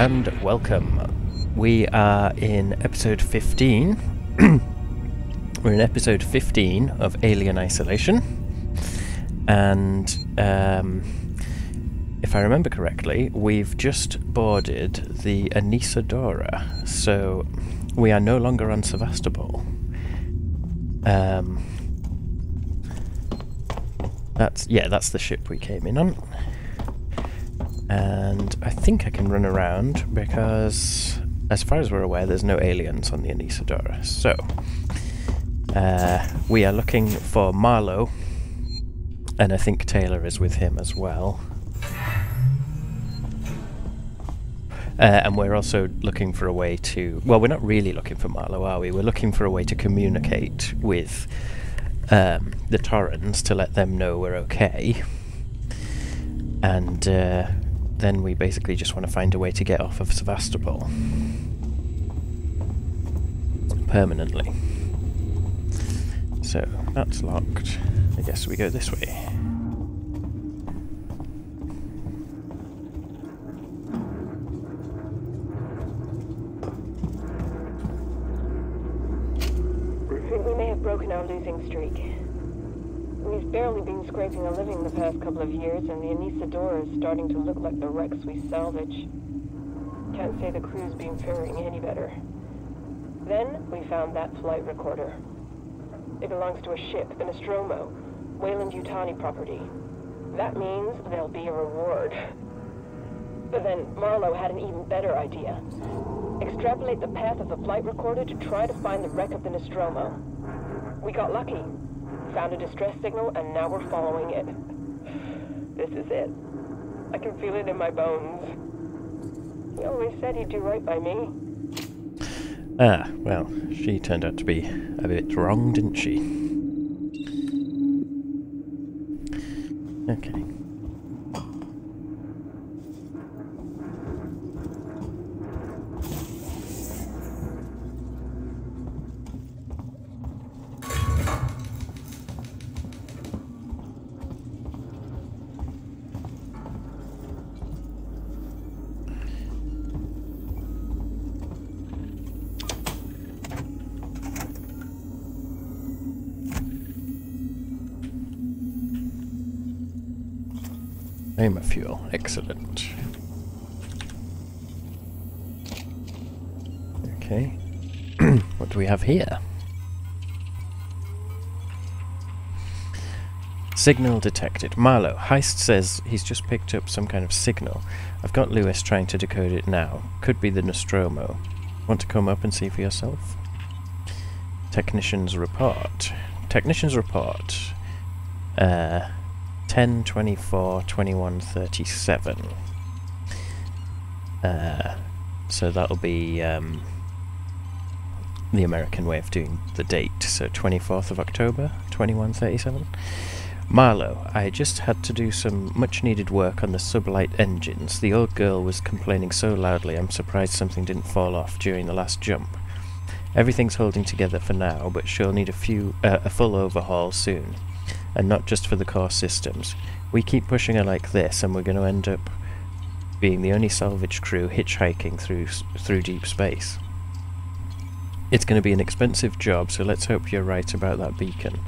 and welcome. We are in episode 15. We're in episode 15 of Alien Isolation. And if I remember correctly, we've just boarded the Anesidora. So we are no longer on Sevastopol. That's the ship we came in on. And I think I can run around because, as far as we're aware, there's no aliens on the Anesidora. So, we are looking for Marlow, and I think Taylor is with him as well. And we're also looking for a way to... Well, we're not really looking for Marlow, are we? We're looking for a way to communicate with the Torrens to let them know we're okay. And... then we basically just want to find a way to get off of Sevastopol permanently. So that's locked. I guess we go this way. I think we may have broken our losing streak. We've barely been scraping a living the past couple of years, and the Anesidora is starting to look like the wrecks we salvage. Can't say the crew's been faring any better. Then, we found that flight recorder. It belongs to a ship, the Nostromo, Weyland-Yutani property. That means there'll be a reward. But then, Marlow had an even better idea. Extrapolate the path of the flight recorder to try to find the wreck of the Nostromo. We got lucky. Found a distress signal, and now we're following it. This is it. I can feel it in my bones. He always said he'd do right by me. Ah, well, she turned out to be a bit wrong, didn't she? Okay. Aim fuel, excellent. Okay, what do we have here? Signal detected. Marlow, Heist says he's just picked up some kind of signal. I've got Lewis trying to decode it now. Could be the Nostromo. Want to come up and see for yourself? Technician's report. Technician's report. 10/24/2137. So that'll be the American way of doing the date. So 24th of October, 2137. Marlow, I just had to do some much-needed work on the sublight engines. The old girl was complaining so loudly, I'm surprised something didn't fall off during the last jump. Everything's holding together for now, but she'll need a full overhaul soon. And not just for the core systems. We keep pushing her like this, and we're going to end up being the only salvage crew hitchhiking through deep space. It's going to be an expensive job, so let's hope you're right about that beacon.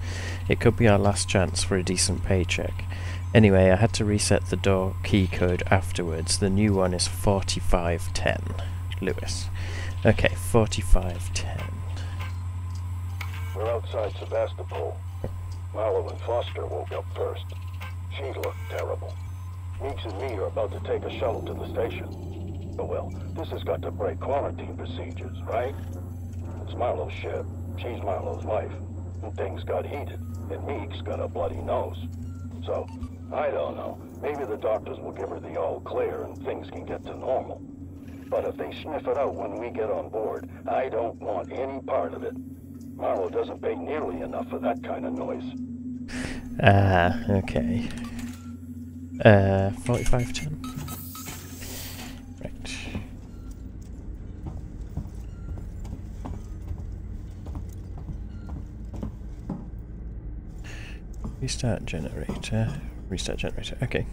It could be our last chance for a decent paycheck. Anyway, I had to reset the door key code afterwards. The new one is 4510. Lewis. Okay, 4510. We're outside Sevastopol. Marlow and Foster woke up first. She looked terrible. Meeks and me are about to take a shuttle to the station. But well, this has got to break quarantine procedures, right? It's Marlow's ship. She's Marlow's wife. And things got heated. And Meeks got a bloody nose. So, I don't know. Maybe the doctors will give her the all clear and things can get to normal. But if they sniff it out when we get on board, I don't want any part of it. Marlow doesn't pay nearly enough for that kind of noise. Okay. 4510. Right. Restart generator. Restart generator. Okay.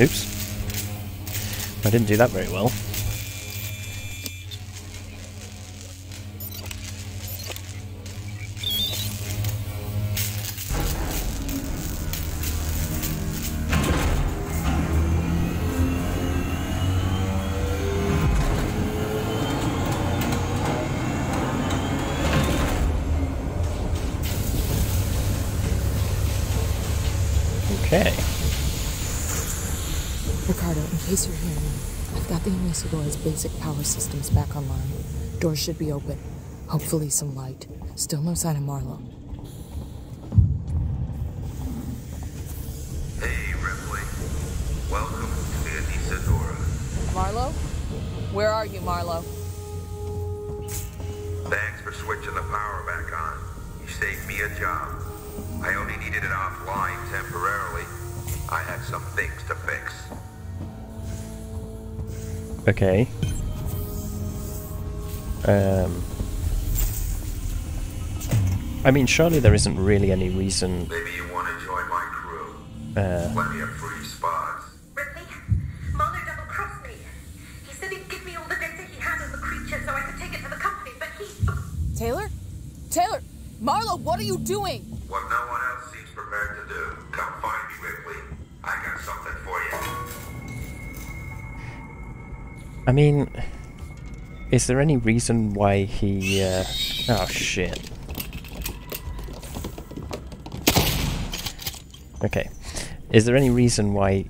Oops. I didn't do that very well. Anesidor's basic power systems back online. Doors should be open. Hopefully some light. Still no sign of Marlow. Hey, Ripley. Welcome to Anesidora. Marlow? Where are you, Marlow? Thanks for switching the power back on. You saved me a job. I only needed it offline temporarily. I had some things to fix. Okay. I mean, surely there isn't really any reason. Maybe you want to join my crew. Plenty of free spots. Ripley, Marlow double-crossed me. He said he'd give me all the data he had on the creature so I could take it to the company, but he... Taylor? Taylor! Marlow, what are you doing? What no one else seems prepared to do. Come find me, Ripley. I got something for you. I mean, is there any reason why he, oh shit. Okay. Is there any reason why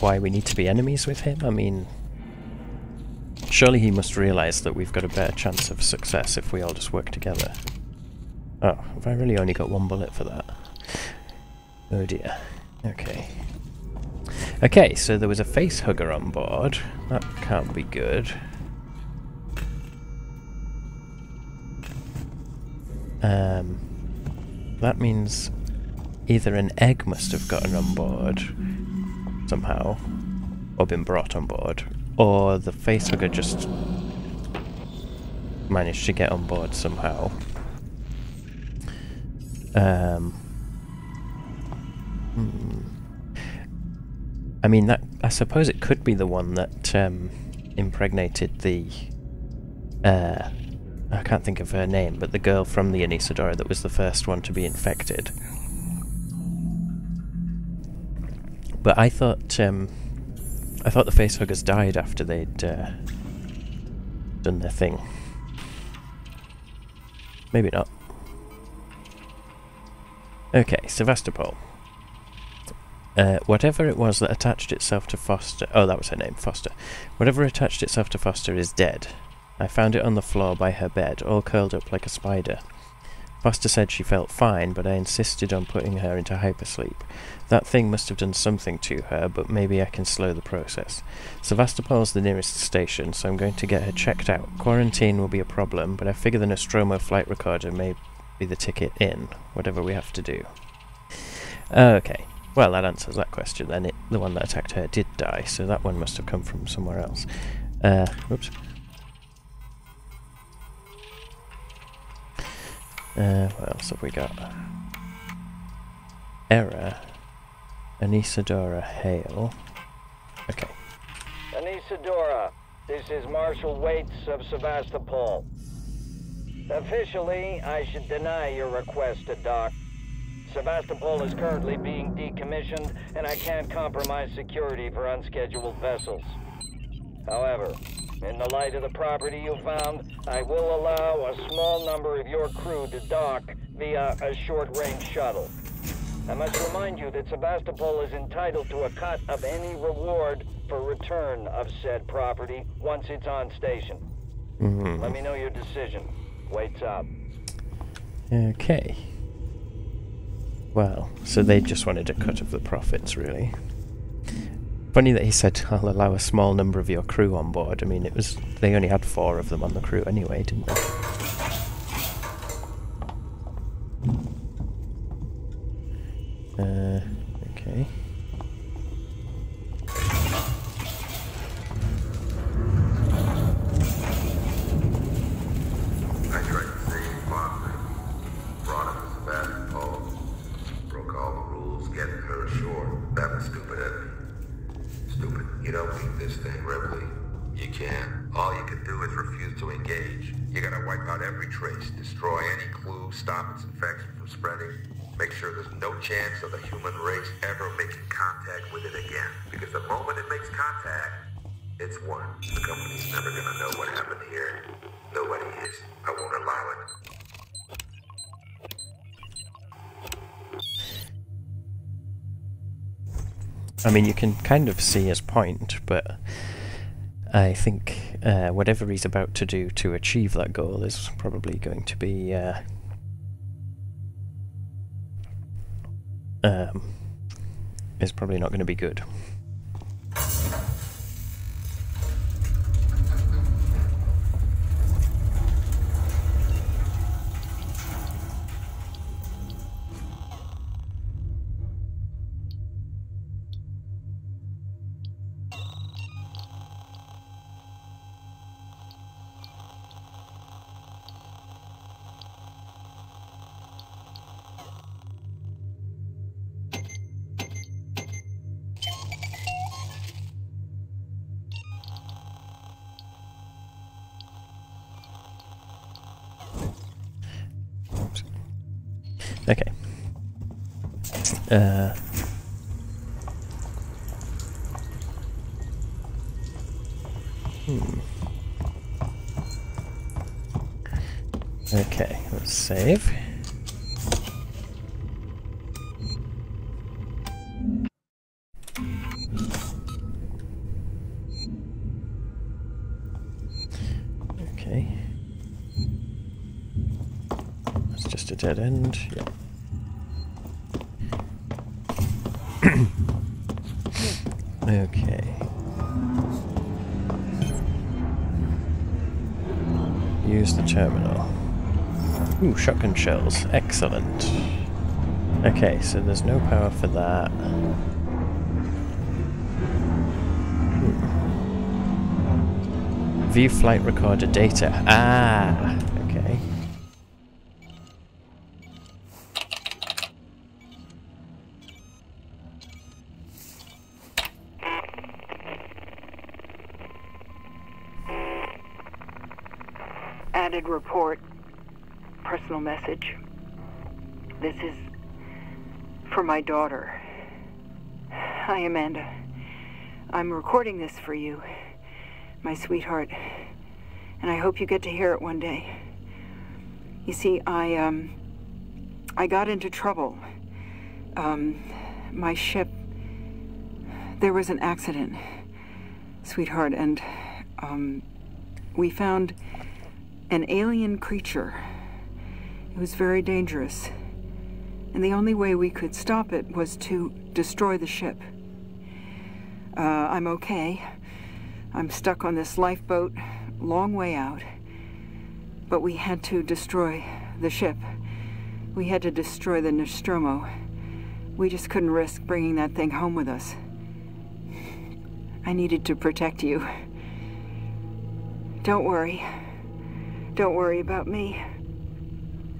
we need to be enemies with him? I mean, surely he must realize that we've got a better chance of success if we all just work together. Oh, have I really only got one bullet for that? Oh dear. Okay. Okay, so there was a facehugger on board. That can't be good. That means either an egg must have gotten on board somehow, or been brought on board, or the facehugger just managed to get on board somehow. I mean, that, I suppose it could be the one that impregnated the, I can't think of her name, but the girl from the Anesidora that was the first one to be infected. But I thought the facehuggers died after they'd done their thing. Maybe not. Okay, Sevastopol. Whatever it was that attached itself to Foster... Oh, that was her name, Foster. Whatever attached itself to Foster is dead. I found it on the floor by her bed, all curled up like a spider. Foster said she felt fine, but I insisted on putting her into hypersleep. That thing must have done something to her, but maybe I can slow the process. Sevastopol's the nearest station, so I'm going to get her checked out. Quarantine will be a problem, but I figure the Nostromo flight recorder may be the ticket in, whatever we have to do. Okay. Well, that answers that question then. The one that attacked her did die, so that one must have come from somewhere else. Oops. What else have we got? Error. Anesidora Hale. Okay. Anesidora, this is Marshal Waits of Sevastopol. Officially, I should deny your request to dock. Sevastopol is currently being decommissioned, and I can't compromise security for unscheduled vessels. However, in the light of the property you found, I will allow a small number of your crew to dock via a short-range shuttle. I must remind you that Sevastopol is entitled to a cut of any reward for return of said property once it's on station. Mm-hmm. Let me know your decision. Waits up. Okay. Well, so they just wanted a cut of the profits, really. Funny that he said, I'll allow a small number of your crew on board. I mean, it was, they only had 4 of them on the crew anyway, didn't they? Okay. Sure. Not a stupid Evan. Stupid. You don't beat this thing, Ripley. You can't. All you can do is refuse to engage. You gotta wipe out every trace, destroy any clue, stop its infection from spreading, make sure there's no chance of the human race ever making contact with it again. Because the moment it makes contact, it's won. The company's never gonna know what happened here. Nobody is. I won't allow it. I mean, you can kind of see his point, but I think whatever he's about to do to achieve that goal is probably going to be is probably not going to be good. Okay. Okay, let's save. Okay. That's just a dead end. Yep. Okay. Use the terminal. Ooh, shotgun shells. Excellent. Okay, so there's no power for that. View flight recorder data. Ah! Okay. Added report. Personal message. This is for my daughter. Hi, Amanda. I'm recording this for you, my sweetheart, and I hope you get to hear it one day. You see, I got into trouble. My ship, there was an accident, sweetheart, and we found an alien creature. It was very dangerous, and the only way we could stop it was to destroy the ship. I'm okay. I'm stuck on this lifeboat, long way out, but we had to destroy the ship. We had to destroy the Nostromo. We just couldn't risk bringing that thing home with us. I needed to protect you. Don't worry. Don't worry about me.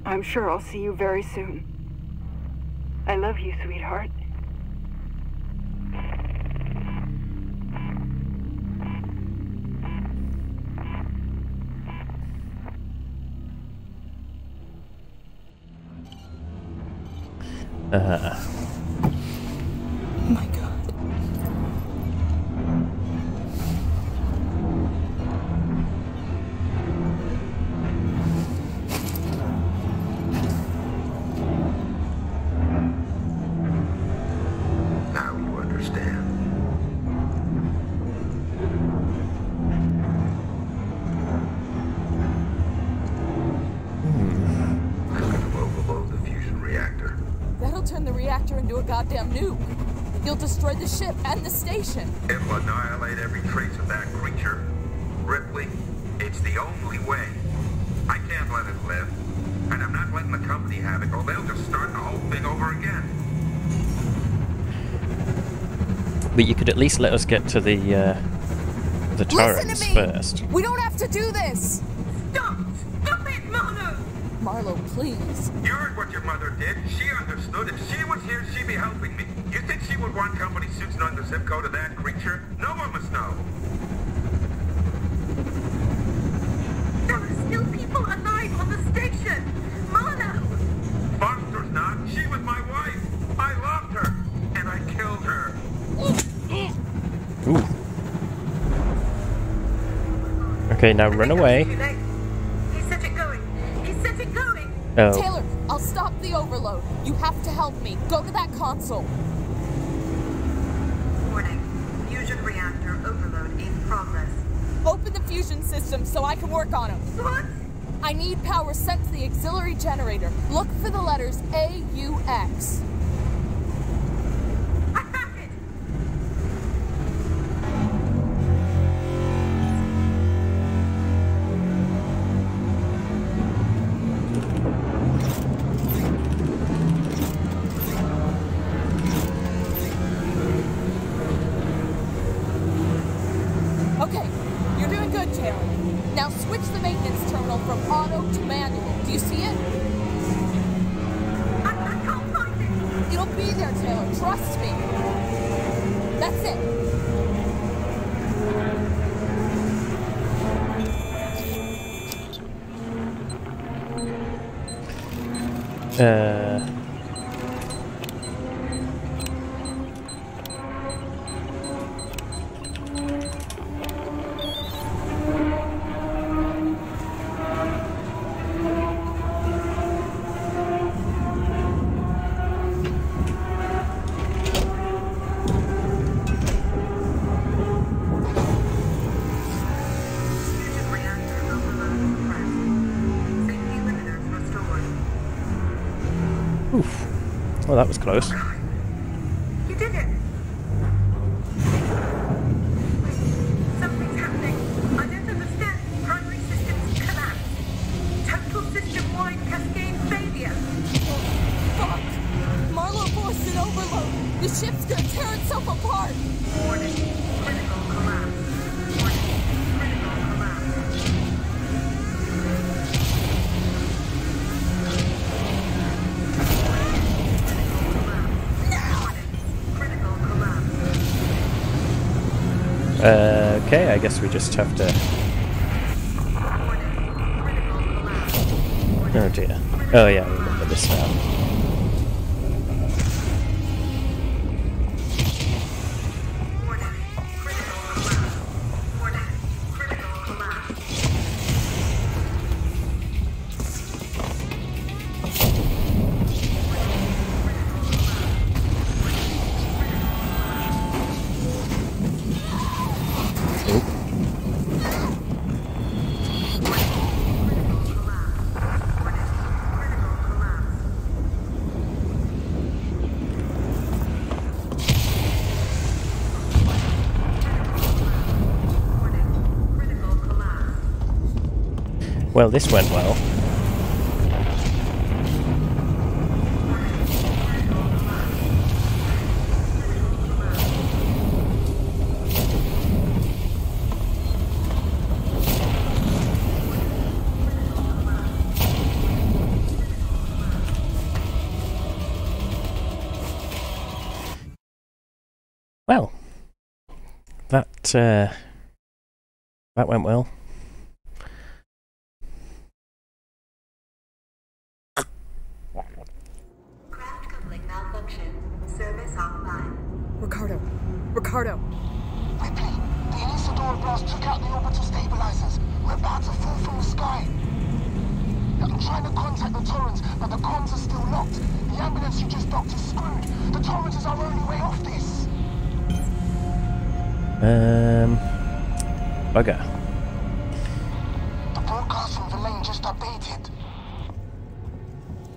I'm sure I'll see you very soon. I love you, sweetheart. Oh my God. Goddamn nuke. You'll destroy the ship and the station. It'll annihilate every trace of that creature. Ripley, it's the only way. I can't let it live. And I'm not letting the company have it, or they'll just start the whole thing over again. But you could at least let us get to the Torrens first. We don't have to do this! Marlow, please. You heard what your mother did. She understood. If she was here, she'd be helping me. You think she 211 Company 69, the zip code of that creature. No one must know. There are still people alive on the station. Marlow! Foster's not. She was my wife. I loved her. And I killed her. Ooh. Okay, now run away. He's such a going. He's such a going. Oh. Taylor, I'll stop the overload. You have to help me. Go to that console. Warning. Fusion reactor overload in progress. Open the fusion system so I can work on them. What? I need power sent to the auxiliary generator. Look for the letters AUX. I found it. Okay, you're doing good, Taylor. Now switch the maintenance terminal from auto to manual. Do you see it? I can't find it. It'll be there, Taylor. Trust me. That's it. Well, that was close. You did it! Something's happening. I don't understand. Primary systems collapse. Total system-wide cascade failure. Fuck! Marlow forced an overload. The ship's gonna tear itself apart. Warning. Critical collapse. Warning. Critical collapse. Okay, I guess we just have to... Oh dear. Oh yeah, I remember this now. Well, this went well. Well, that went well. Ricardo. Ripley, the Anesidora blast took out the orbital stabilizers. We're about to fall from the sky. I'm trying to contact the Torrens, but the comms are still locked. The ambulance you just docked is screwed. The Torrens is our only way off this. Bugger. The broadcast from Verlaine just updated.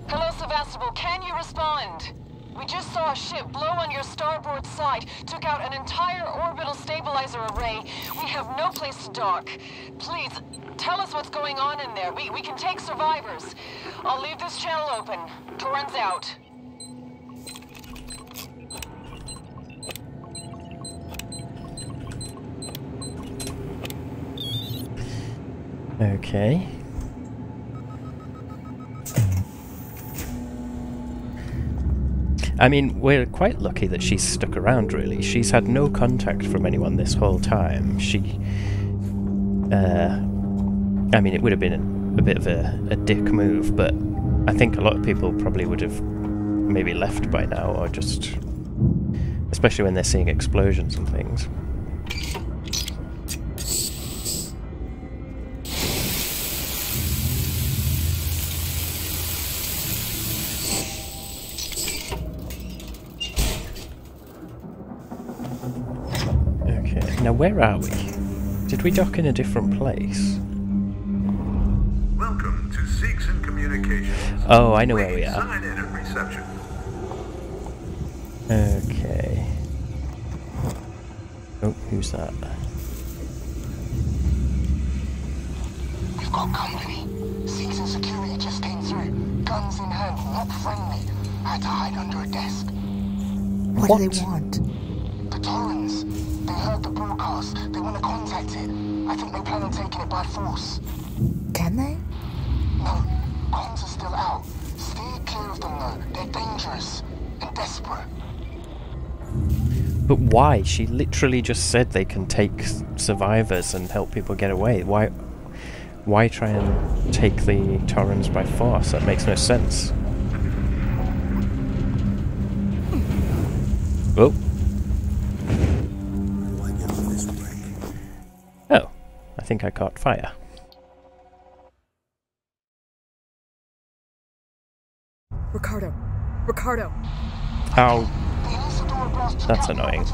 Hello, Sevastopol. Can you respond? We just saw a ship blow on your starboard side, took out an entire orbital stabilizer array. We have no place to dock. Please, tell us what's going on in there. We can take survivors. I'll leave this channel open. Torrens out. Okay. I mean, we're quite lucky that she's stuck around, really. She's had no contact from anyone this whole time. She... I mean, it would have been a bit of a dick move, but I think a lot of people probably would have maybe left by now, or just... especially when they're seeing explosions and things. Now, where are we? Did we dock in a different place? Welcome to Seegson Communications. Oh, I know where we are. Sign in at reception. Okay. Oh, who's that? We've got company. Seegson security just came through. Guns in hand, not friendly. Had to hide under a desk. What do they want? The Torrens. They heard the broadcast. They want to contact it. I think they plan on taking it by force. Can they? No. Comms are still out. Steer clear of them, though. They're dangerous and desperate. But why? She literally just said they can take survivors and help people get away. Why try and take the Torrens by force? That makes no sense. Oh. I think I caught fire. Ricardo. Ow. That's annoying.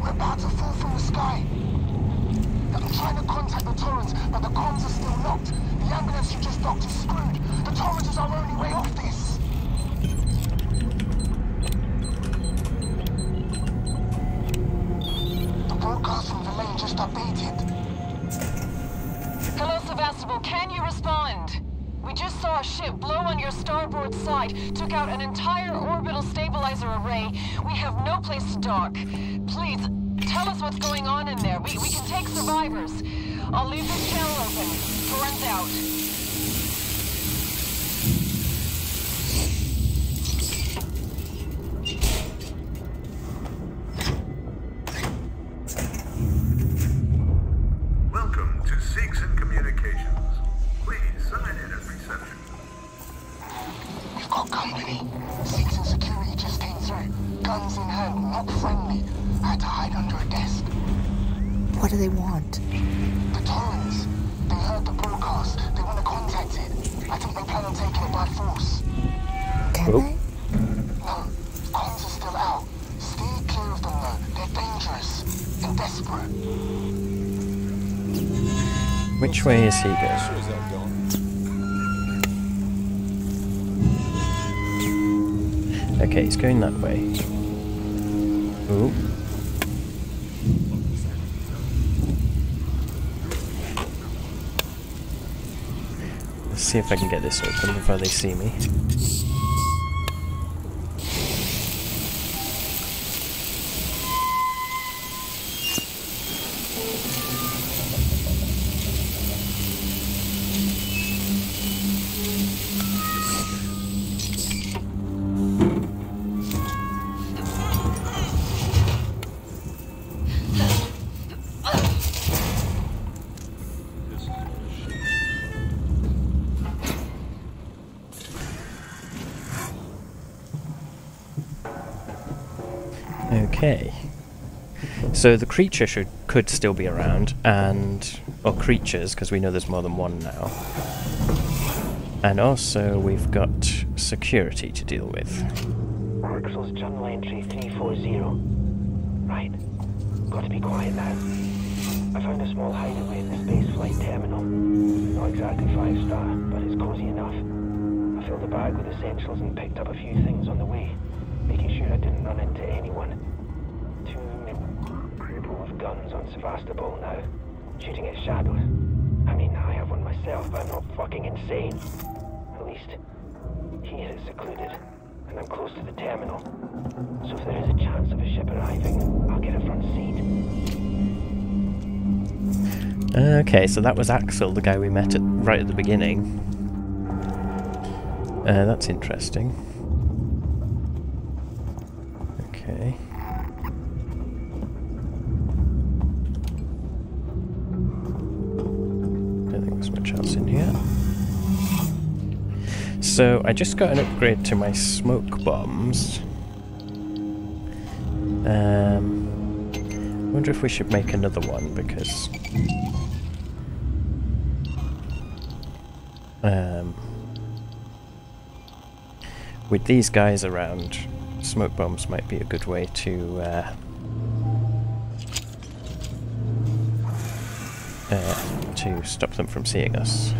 We're about to fall from the sky. I'm trying to contact the Torrens, but the comms are still locked. The ambulance you just docked is screwed. The Torrens is our only way off this. The broadcast from Verlaine just updated. Hello, Sevastopol. Can you respond? We just saw a ship blow on your starboard side, took out an entire orbital stabilizer array. We have no place to dock. Please, tell us what's going on in there. We can take survivors. I'll leave this channel open. Torrens out. Which way is he going? Okay, he's going that way. Ooh. Let's see if I can get this open before they see me. Okay, so the creature could still be around, and or creatures, because we know there's more than one now. And also we've got security to deal with. Axel's journal entry 340. Right, gotta be quiet now. I found a small hideaway in the space flight terminal. Not exactly 5-star, but it's cozy enough. I filled a bag with essentials and picked up a few things on the way, making sure I didn't run into anyone. Guns on Sevastopol now, shooting at shadows. I mean, I have one myself, but I'm not fucking insane. At least, here it's secluded, and I'm close to the terminal. So if there is a chance of a ship arriving, I'll get a front seat. Okay, so that was Axel, the guy we met right at the beginning. That's interesting. Okay. Don't think there's much else in here. So I just got an upgrade to my smoke bombs. I wonder if we should make another one, because with these guys around, smoke bombs might be a good way to stop them from seeing us.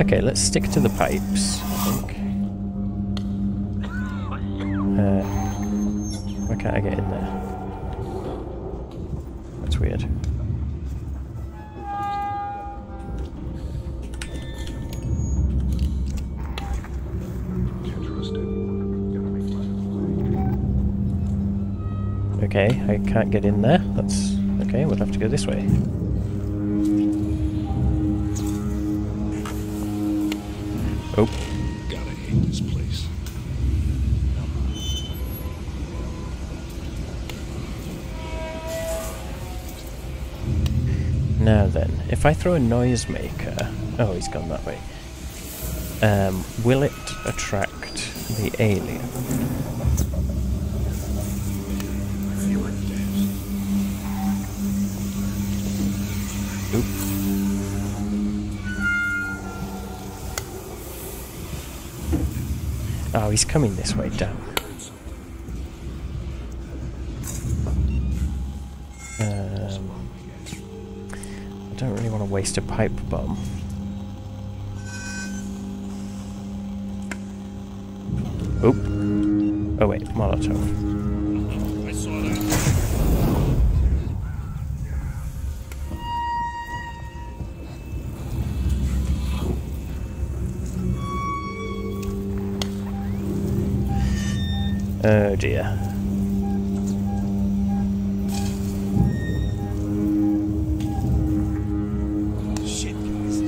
Okay, let's stick to the pipes, I think. Why can't I get in there? That's weird. Okay, I can't get in there. That's okay, we'll have to go this way. Oh. Gotta hate this place. Now then, if I throw a noisemaker... Oh, he's gone that way. Will it attract the alien? Oh, he's coming this way, damn. I don't really want to waste a pipe bomb. Oop. Oh wait, Molotov. Oh dear. Shit, guys.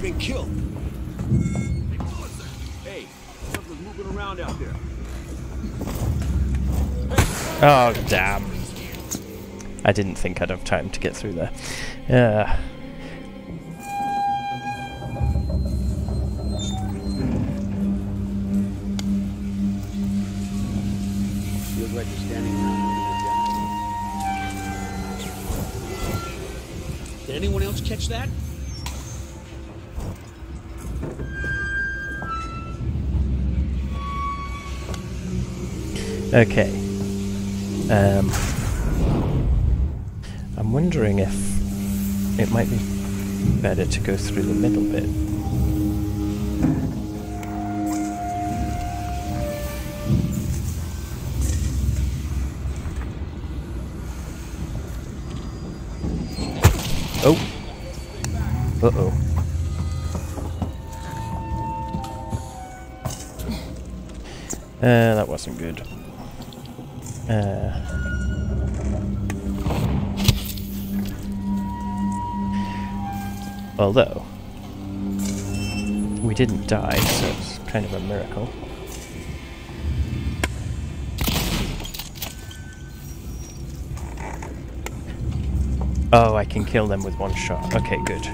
We've been killed. Hey, Foster. Hey, something's moving around out there. Oh, damn. I didn't think I'd have time to get through there. Yeah. Catch that? Okay. I'm wondering if it might be better to go through the middle bit. Oh. Uh-oh. That wasn't good. Although, we didn't die, so it's kind of a miracle. Oh, I can kill them with one shot. Okay, good.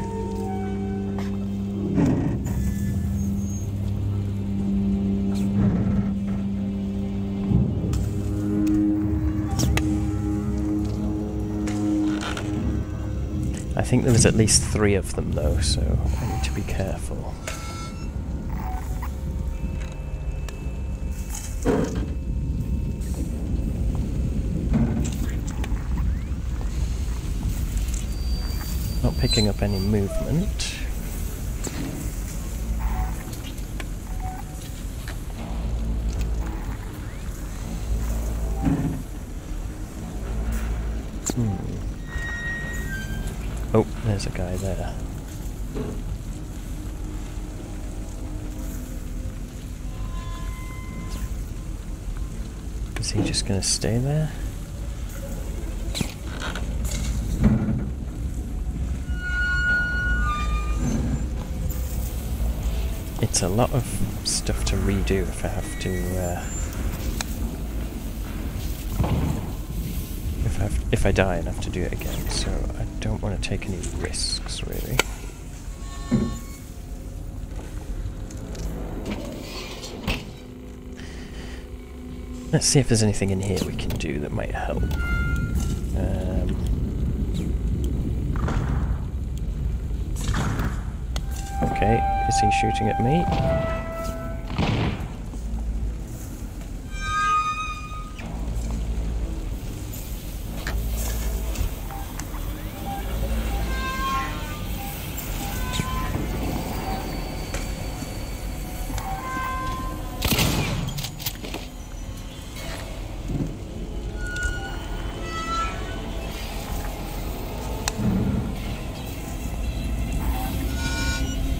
I think there was at least 3 of them though, so I need to be careful. picking up any movement. Oh, there's a guy there. Is he just going to stay there? It's a lot of stuff to redo if I have to, if I die and have to do it again, so I don't want to take any risks, really. Let's see if there's anything in here we can do that might help. Okay, is he shooting at me?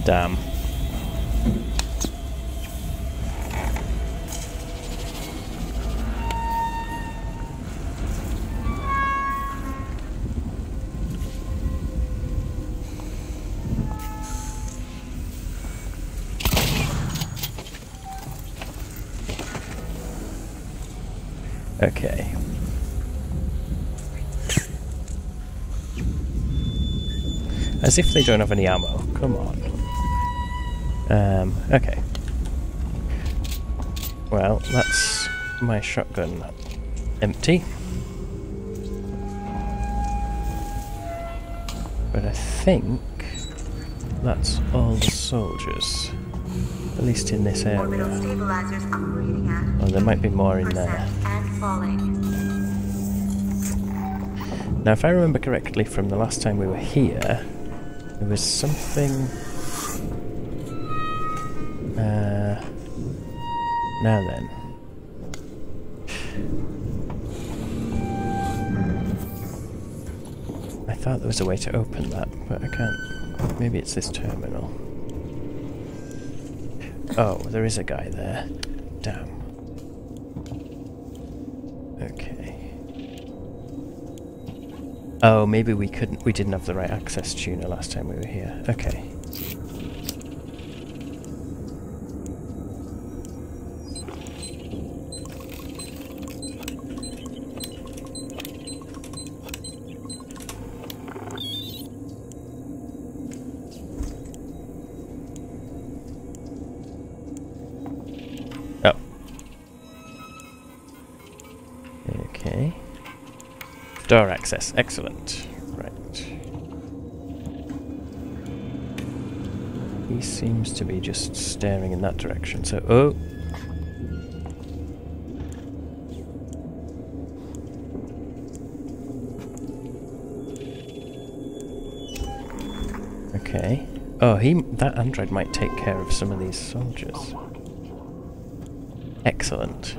Damn. Okay. As if they don't have any ammo. Come on. Okay. Well, that's my shotgun empty. But I think that's all the soldiers. At least in this area. Oh, there might be more in there. Now, if I remember correctly from the last time we were here, there was something... Now then. I thought there was a way to open that, but I can't. Maybe it's this terminal. Oh, there is a guy there. Damn. Okay. Oh, maybe we couldn't. We didn't have the right access tuner last time we were here. Okay. Door access, excellent. Right. He seems to be just staring in that direction, so... Oh! Okay. Oh, that android might take care of some of these soldiers. Excellent.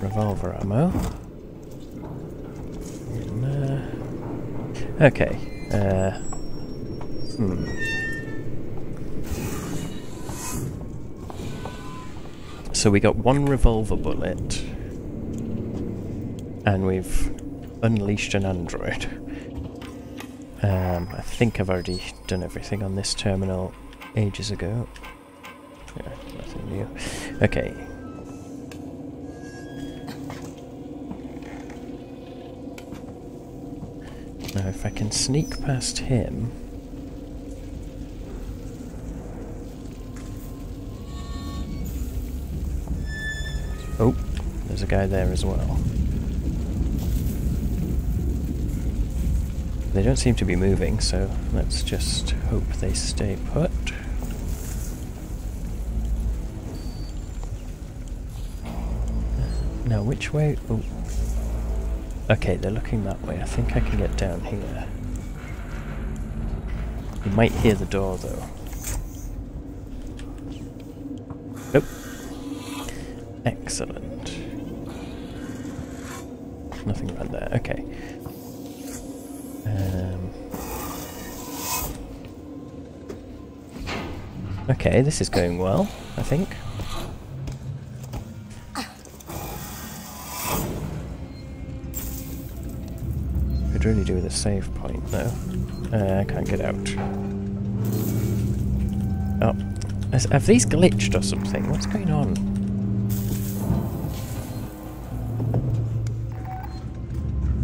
Revolver ammo. Okay. So we got one revolver bullet, and we've unleashed an android. I think I've already done everything on this terminal ages ago. Yeah, nothing new. Okay. Now if I can sneak past him... Oh, there's a guy there as well. They don't seem to be moving, so let's just hope they stay put. which way? Oh. Okay, they're looking that way. I think I can get down here. You might hear the door, though. Nope. Excellent. Nothing around there. Okay. Okay, this is going well, I think. Could really do with a save point, though. I can't get out. Oh. Have these glitched or something? What's going on?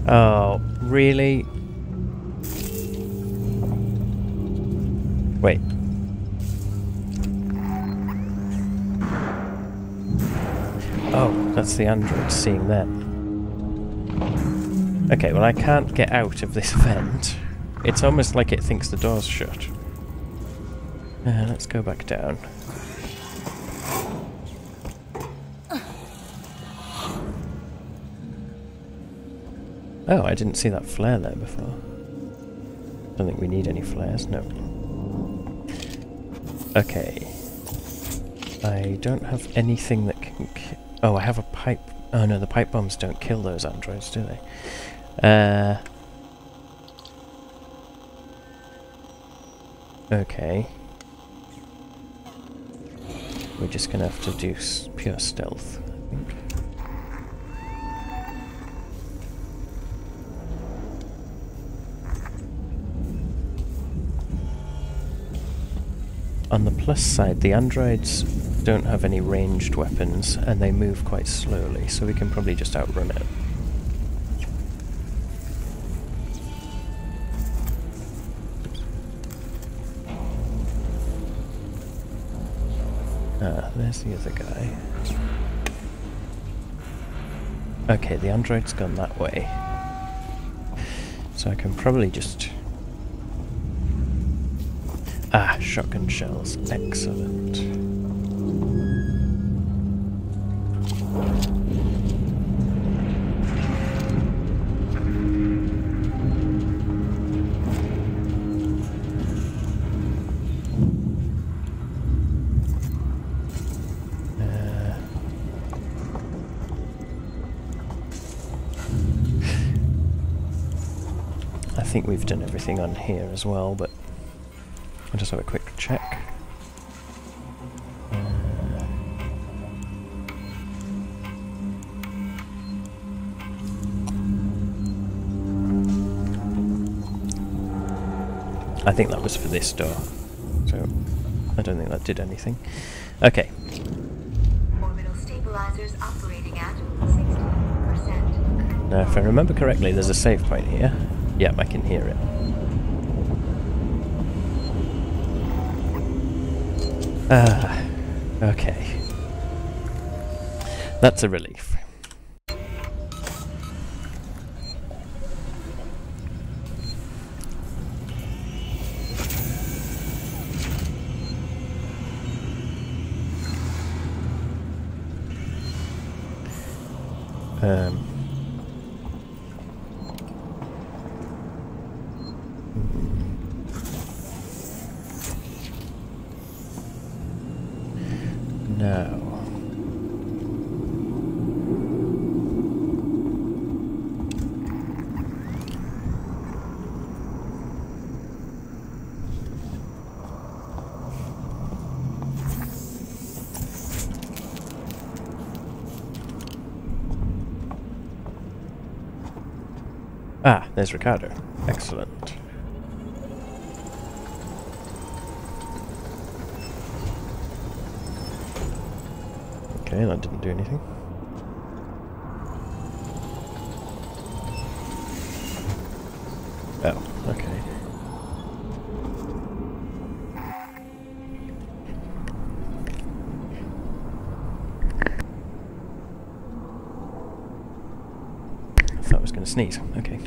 Oh, really? Wait. Oh, that's the android seeing them. Okay, well I can't get out of this vent. It's almost like it thinks the door's shut. Let's go back down. Oh, I didn't see that flare there before. Don't think we need any flares, no. Okay. I don't have anything that can... Oh, I have a pipe... Oh no, the pipe bombs don't kill those androids, do they? Okay. We're just gonna have to do pure stealth, I think. On the plus side, the androids don't have any ranged weapons and they move quite slowly, so we can probably just outrun it. Ah, there's the other guy. Okay, the android's gone that way. So I can probably just... Ah, shotgun shells. Excellent. I think we've done everything on here as well, but I'll just have a quick check. I think that was for this door, so I don't think that did anything. Okay. Orbital stabilizers operating at 60%. Now, if I remember correctly, there's a save point here. Yep, I can hear it. Ah, okay. That's a relief. Ah, there's Ricardo. Excellent. Okay, that didn't do anything. Oh, okay. Sneeze. Okay.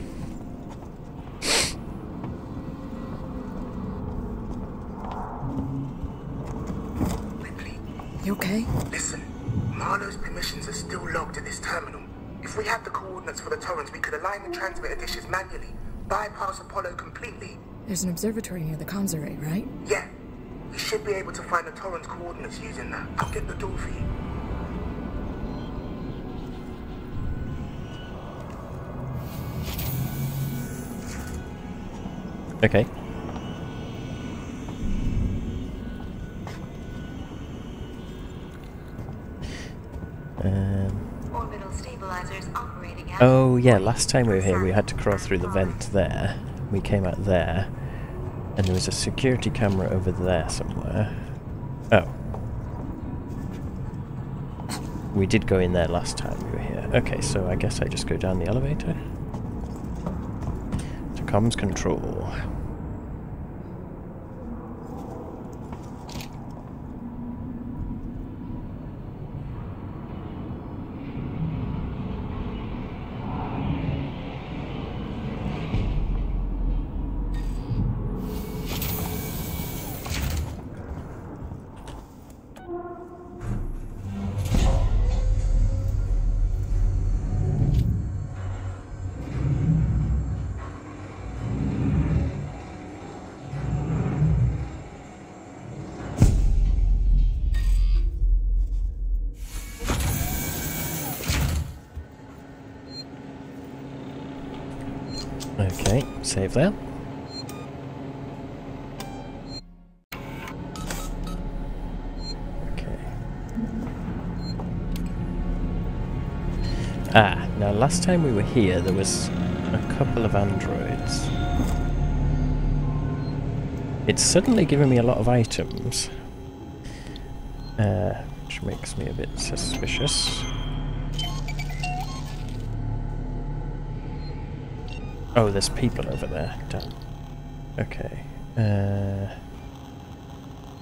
Ripley, you okay? Listen, Marlow's permissions are still logged at this terminal. Once we had the coordinates for the Torrens, we could align the transmitter dishes manually, bypass Apollo completely. There's an observatory near the comms array, right? Yeah. You should be able to find the Torrens coordinates using that. I'll get the door for you. Okay. Orbital stabilizers operating at last time we were here we had to crawl through the vent there. We came out there. And there was a security camera over there somewhere. Oh. We did go in there last time we were here. Okay, so I guess I just go down the elevator. To comms control. Okay, save there. Okay. Ah, now last time we were here there was a couple of androids. It's suddenly given me a lot of items. Which makes me a bit suspicious. Oh, there's people over there. Damn. Okay.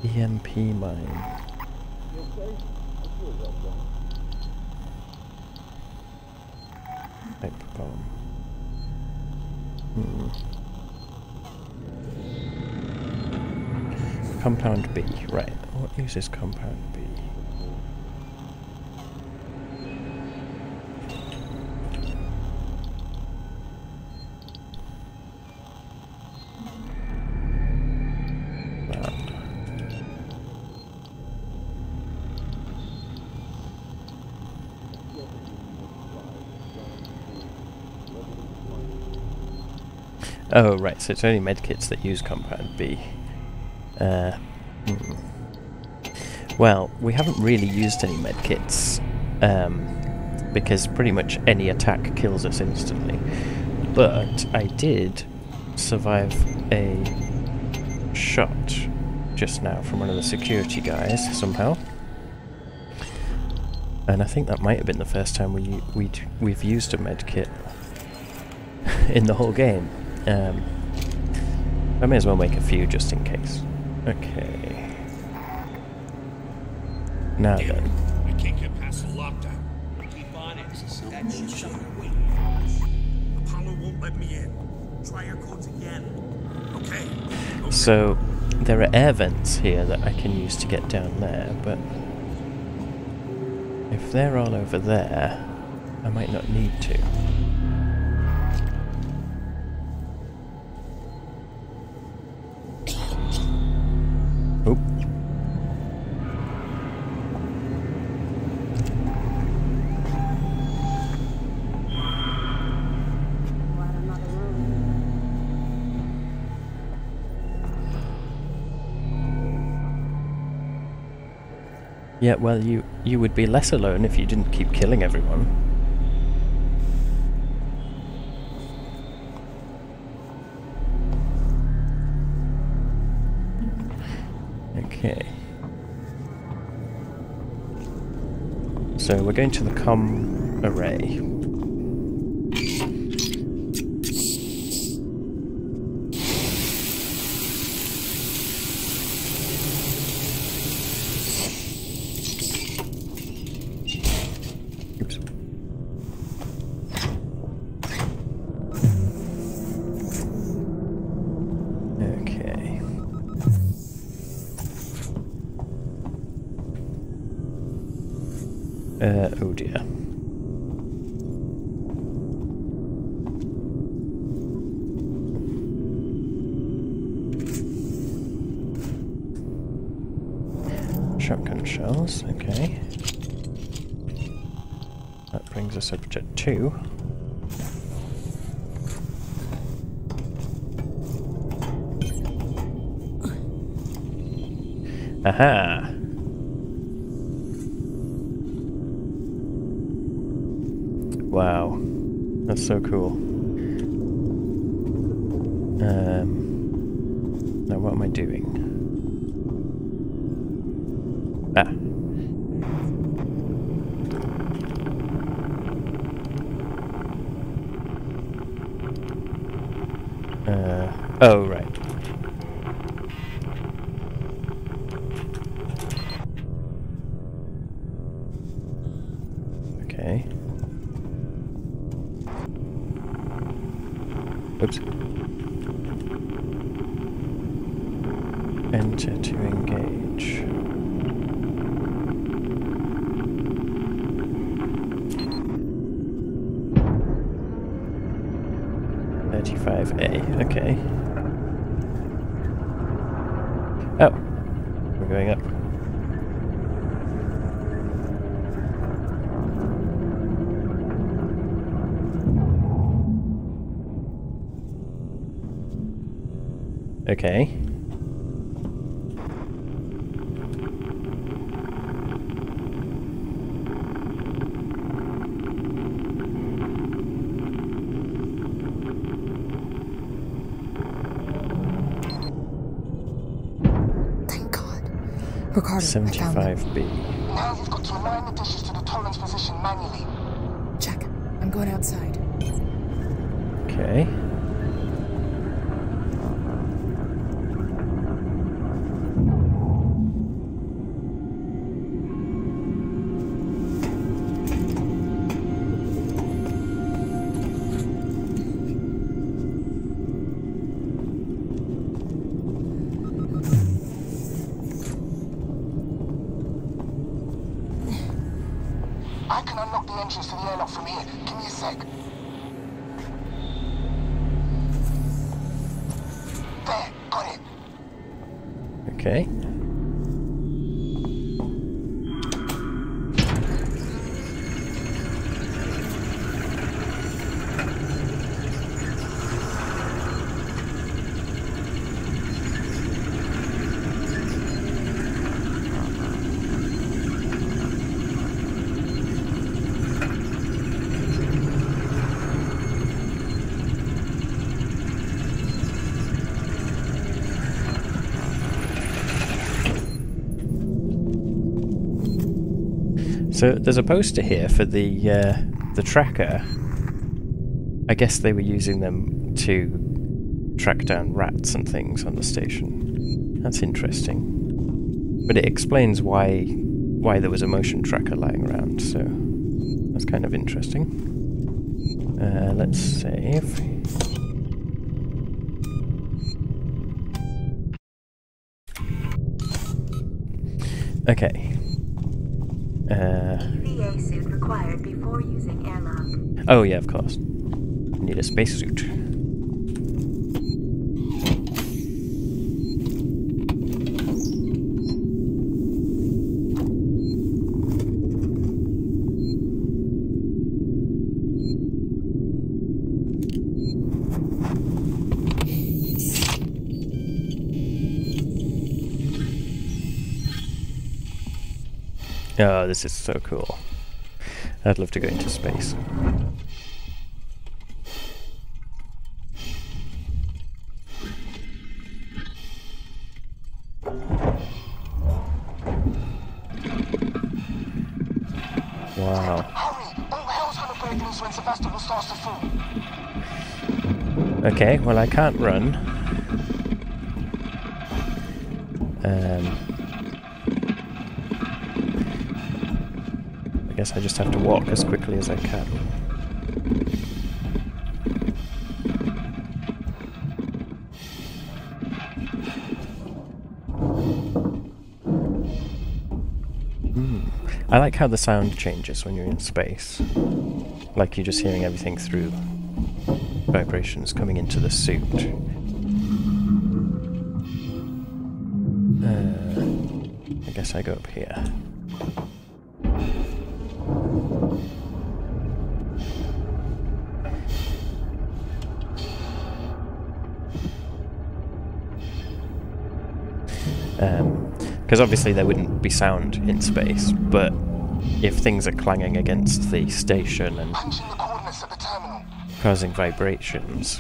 EMP mine. Pipe bomb. Compound B. Right. What uses compound B? Oh, right, so it's only medkits that use compound B. Well, we haven't really used any medkits, because pretty much any attack kills us instantly. But I did survive a shot just now from one of the security guys, somehow. And I think that might have been the first time we've used a medkit in the whole game. I may as well make a few just in case. Okay. Now then. I can't get past the lockdown. Keep on it. That should shut away. Apollo won't let me in. Try your codes again. Okay. So there are air vents here that I can use to get down there, but if they're all over there, I might not need to. Yeah, well, you would be less alone if you didn't keep killing everyone. Okay. So we're going to the comm array. Oh dear. shells, okay. That brings us up to 2. Aha! Wow. That's so cool. Now what am I doing? Ah. Oh, right. Okay. Oops. Enter to engage. Okay. Oh, we're going up. Okay. Ricardo, 75B. Now you've got to align the dishes to the Torrens position manually. Check. I'm going outside. Okay. Okay. So there's a poster here for the tracker. I guess they were using them to track down rats and things on the station. That's interesting. But it explains why there was a motion tracker lying around, so that's kind of interesting. Let's save. Okay. EVA suit required before using airlock. Oh yeah, of course. Need a spacesuit. Oh, this is so cool. I'd love to go into space. Wow. Hurry! All hell's gonna break loose when Sevastopol starts to fall. Okay, well, I can't run. I guess I just have to walk as quickly as I can. I like how the sound changes when you're in space. Like you're just hearing everything through vibrations coming into the suit. I this, I go up here. Because obviously there wouldn't be sound in space, but if things are clanging against the station and causing vibrations,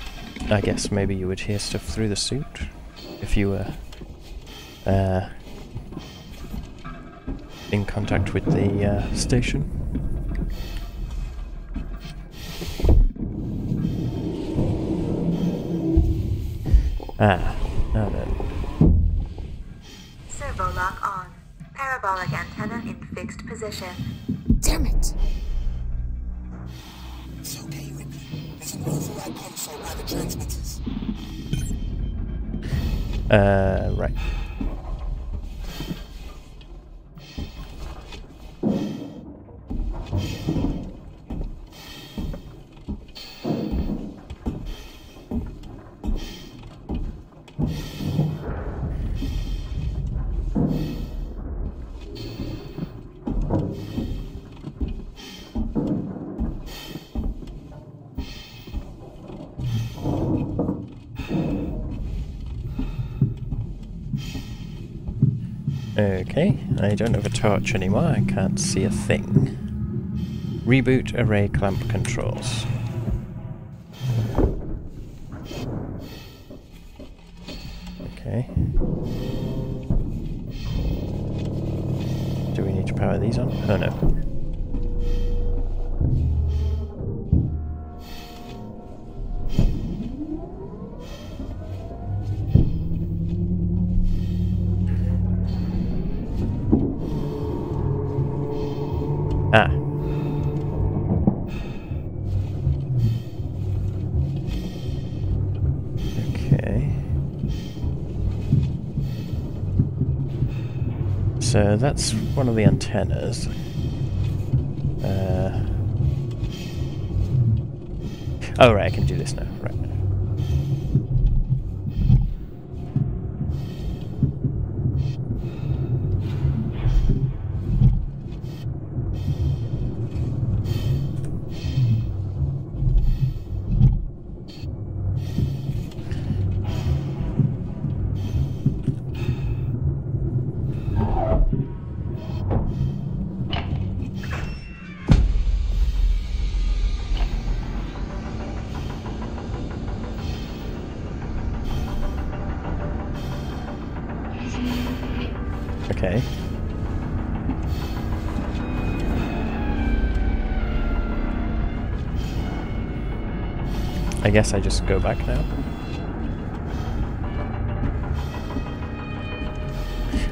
I guess maybe you would hear stuff through the suit if you were in contact with the station. Ah, now then. Servo lock on. Parabolic antenna in fixed position. Damn it! It's okay, Ripley. There's an override console by the transmitters. Right. Okay, I don't have a torch anymore, I can't see a thing. Reboot array clamp controls. Okay. Do we need to power these on? Oh no. So that's one of the antennas. Oh right, I can do this now. Right. Okay. I guess I just go back now.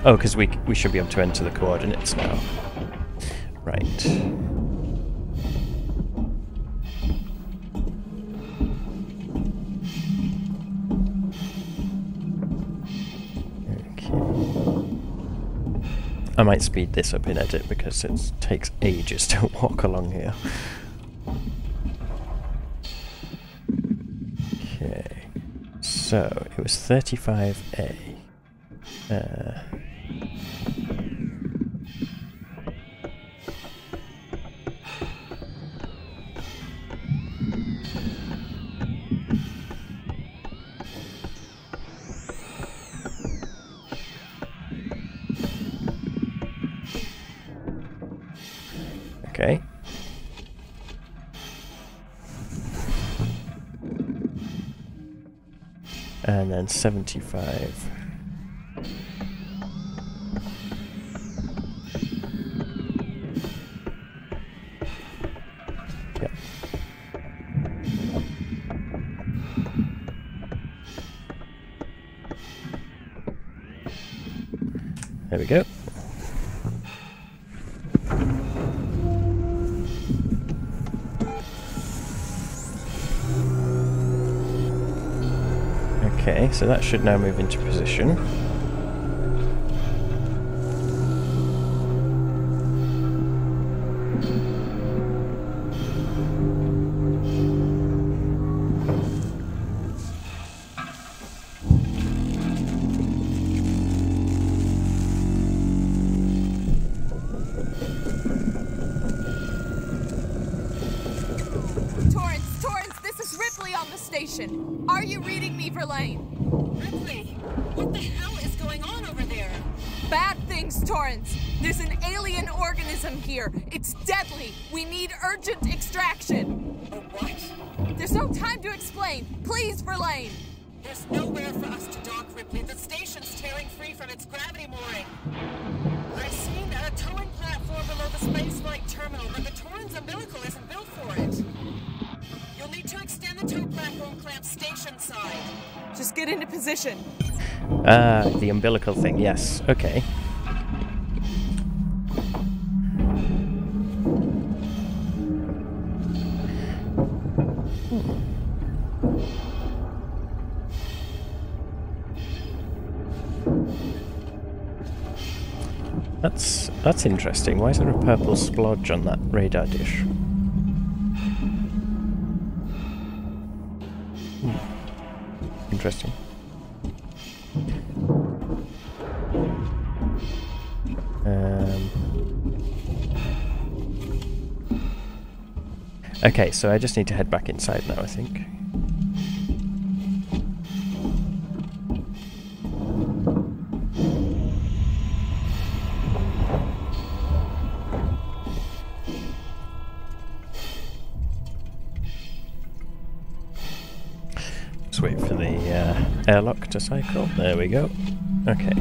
Oh, because we should be able to enter the coordinates now. Right. I might speed this up in edit because it takes ages to walk along here. Okay, so it was 35A. Okay. And then 75. Yeah. There we go. Okay, so that should now move into position. Isolation. Are you reading me, Verlaine? Ripley, what the hell is going on over there? Bad things, Torrens. There's an alien organism here. It's deadly. We need urgent extraction. A what? There's no time to explain. Please, Verlaine. There's nowhere for us to dock, Ripley. The station's tearing free from its gravity mooring. I've seen a towing platform below the space flight terminal, but the Torrens umbilical isn't built for it. You'll need to extend the tow platform clamp station side. Just get into position. The umbilical thing, yes. Okay. That's interesting. Why is there a purple splodge on that radar dish? Interesting. Okay, so I just need to head back inside now, I think. Wait for the airlock to cycle. There we go. Okay.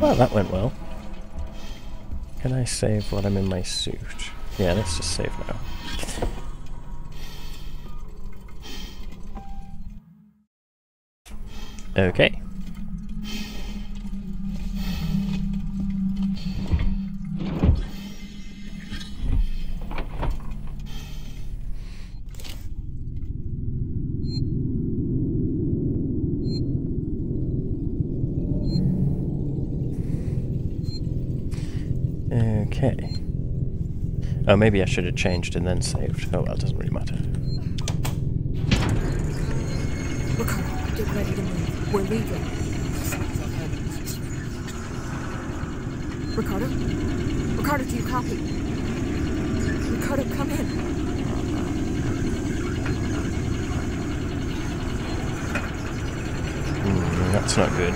Well, that went well. Can I save while I'm in my suit? Yeah, let's just save now. Okay. Okay. Oh, maybe I should have changed and then saved. Oh well, it doesn't really matter. Ricardo, get ready to move. We're leaving. Ricardo? Ricardo, do you copy? Ricardo, come in. That's not good.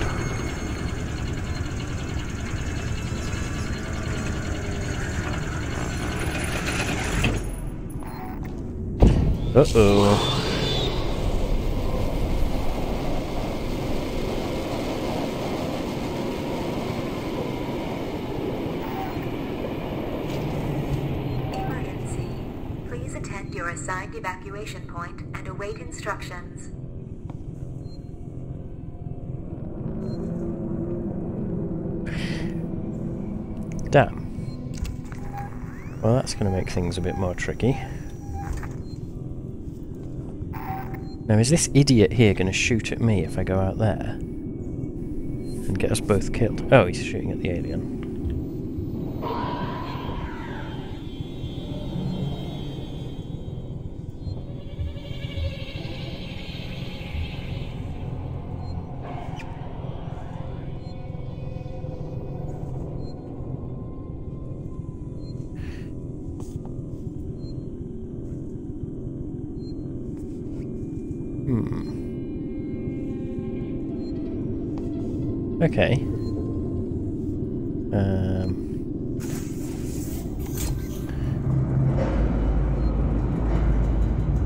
Uh-oh. Emergency. Please attend your assigned evacuation point and await instructions. Damn. Well, that's going to make things a bit more tricky. Now, is this idiot here going to shoot at me if I go out there and get us both killed? Oh, he's shooting at the alien. Okay.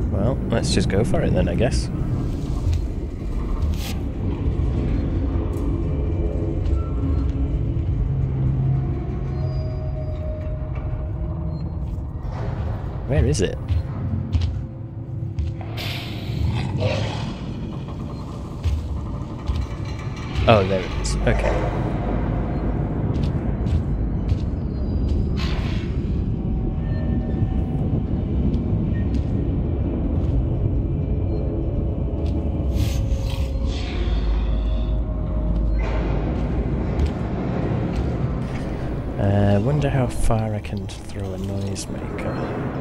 Well, let's just go for it then, I guess. Where is it? Oh, there it is. Okay. I wonder how far I can throw a noisemaker.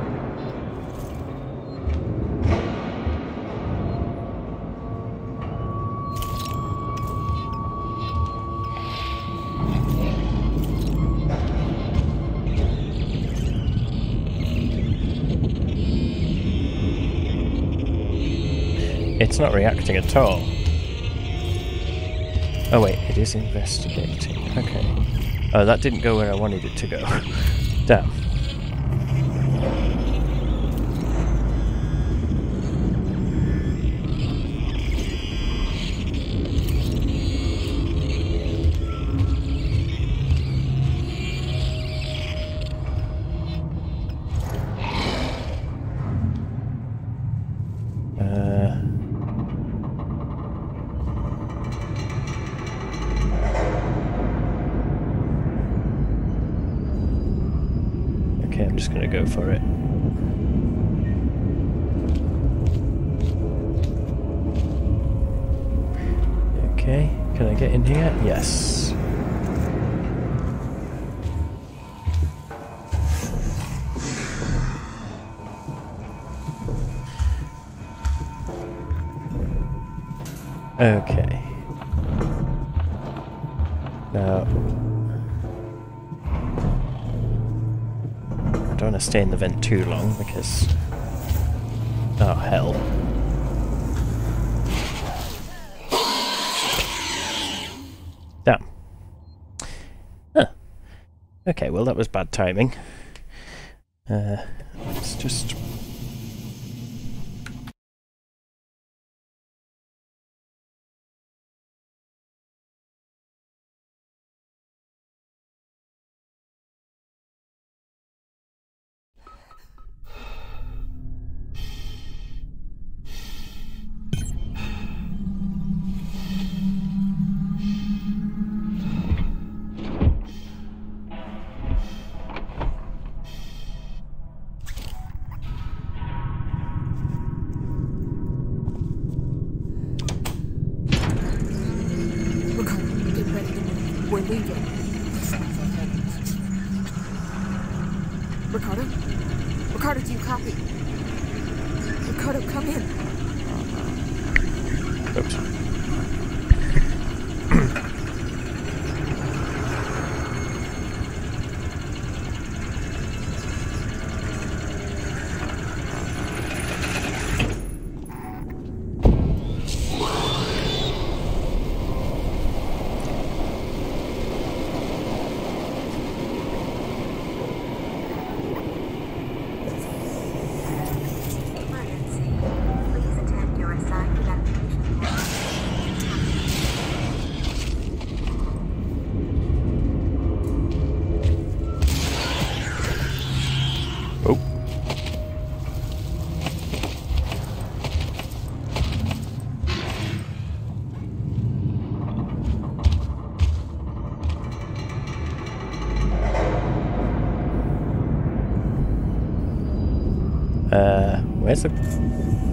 It's not reacting at all. Oh wait, it is investigating. Okay. Oh, that didn't go where I wanted it to go. Damn. Okay. Now, I don't want to stay in the vent too long because... oh hell. Damn. Huh. Okay, well that was bad timing. Let's just...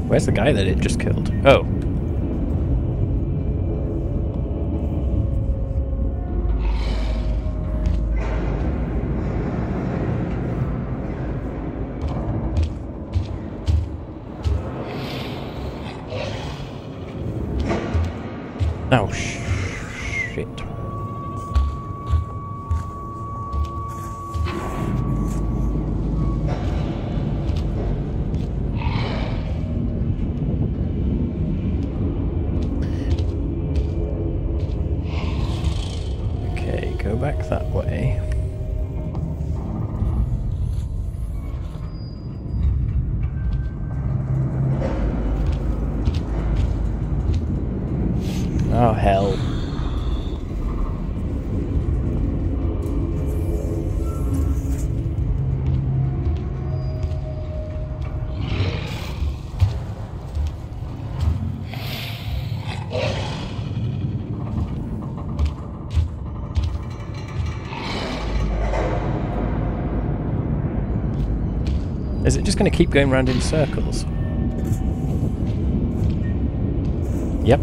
where's the guy that it just killed? Oh. Oh, shit. Is it just going to keep going round in circles? Yep.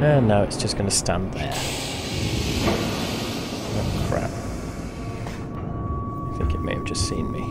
And now it's just going to stand there. Oh crap. I think it may have just seen me.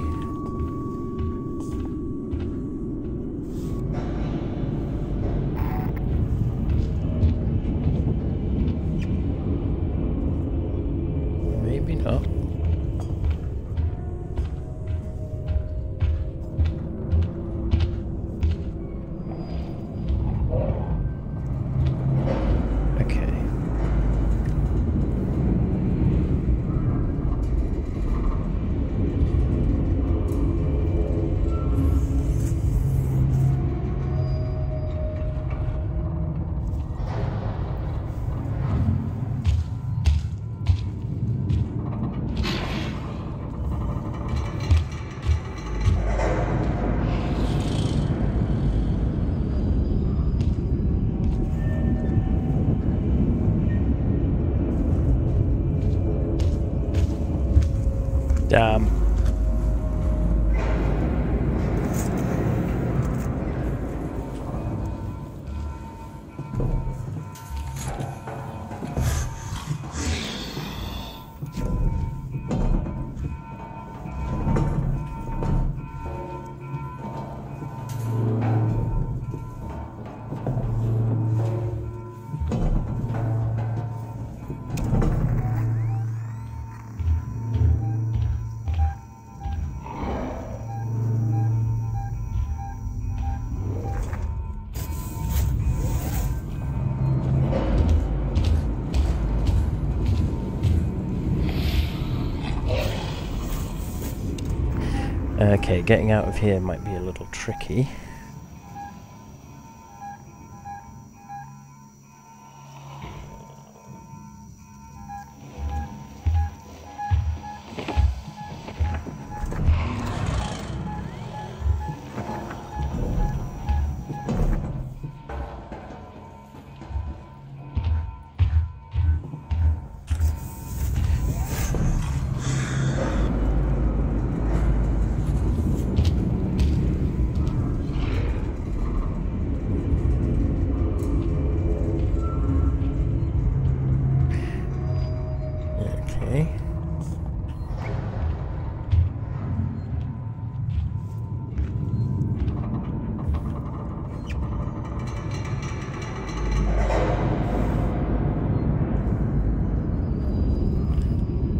Okay, getting out of here might be a little tricky.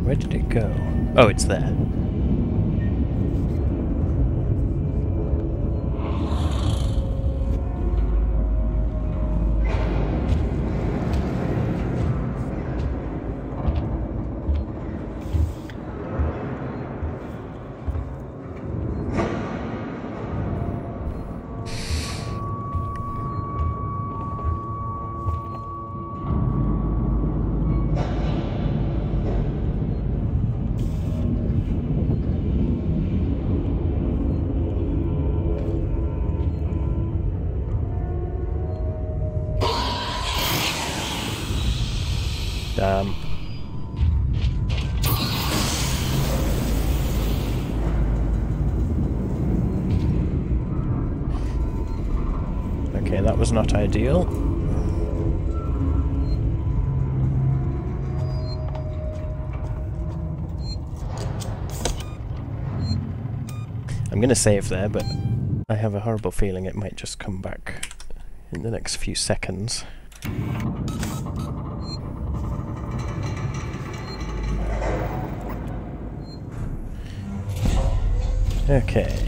Where did it go? Oh, it's there. Okay, that was not ideal. I'm going to save there, but I have a horrible feeling it might just come back in the next few seconds. Okay.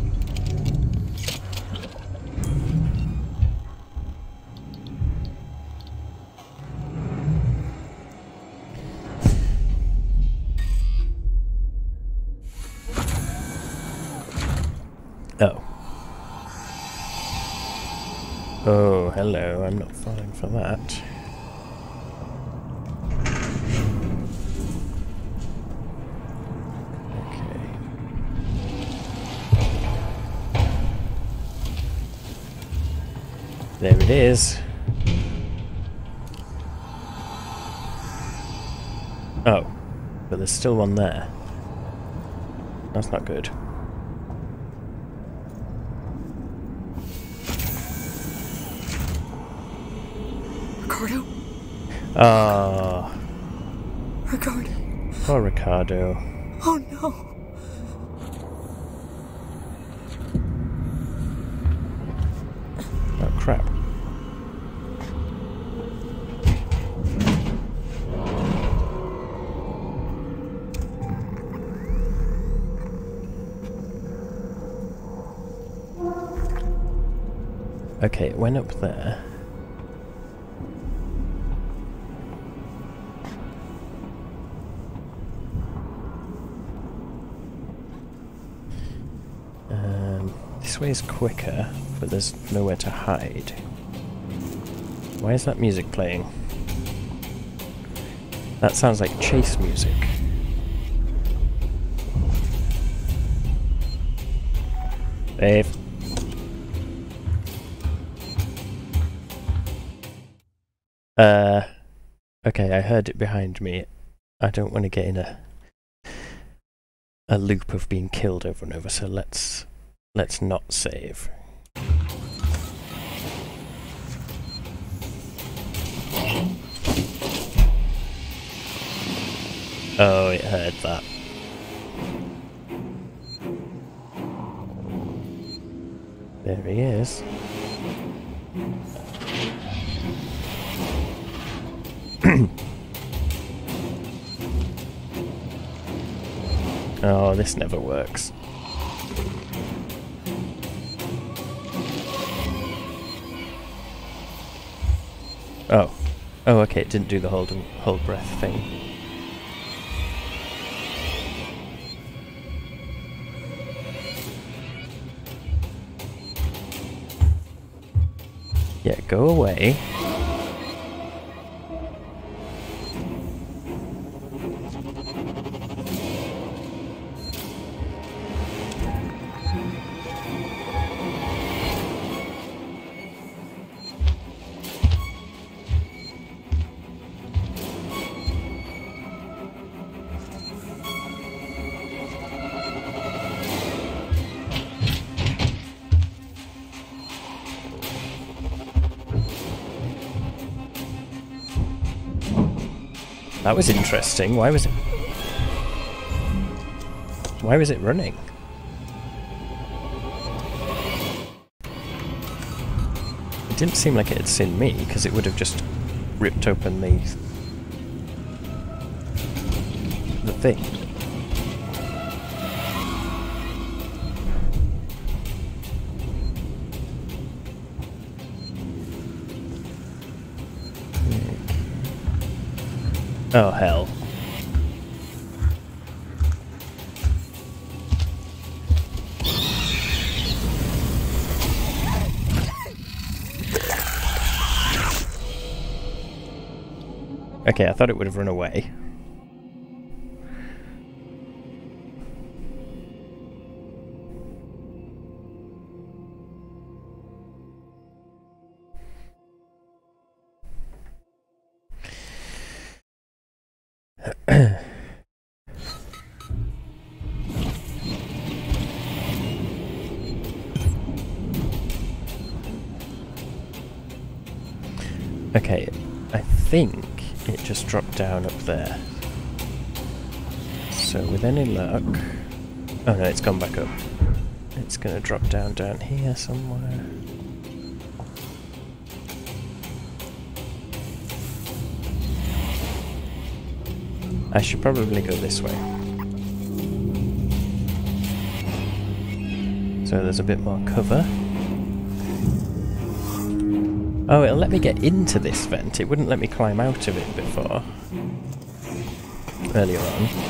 Oh. Oh, hello. I'm not falling for that. There it is. Oh, but there's still one there. That's not good. Ricardo? Ah. Ricardo. Oh, Ricardo. Oh no. Crap. Okay, it went up there. This way is quicker, but there's nowhere to hide. Why is that music playing? That sounds like chase music. Dave. Okay, I heard it behind me. I don't want to get in a a loop of being killed over and over, so let's not save. Oh, it heard that. There he is. Oh, this never works. Oh. Oh, okay, it didn't do the hold breath thing. Yeah, go away. That was interesting. Why was it running? It didn't seem like it had seen me, because it would have just ripped open the thing. Oh, hell. Okay, I thought it would have run away. Okay, I think it just dropped down up there. So with any luck... Oh no, it's gone back up. It's gonna drop down here somewhere. I should probably go this way. So there's a bit more cover. Oh, it'll let me get into this vent. It wouldn't let me climb out of it before. Earlier on.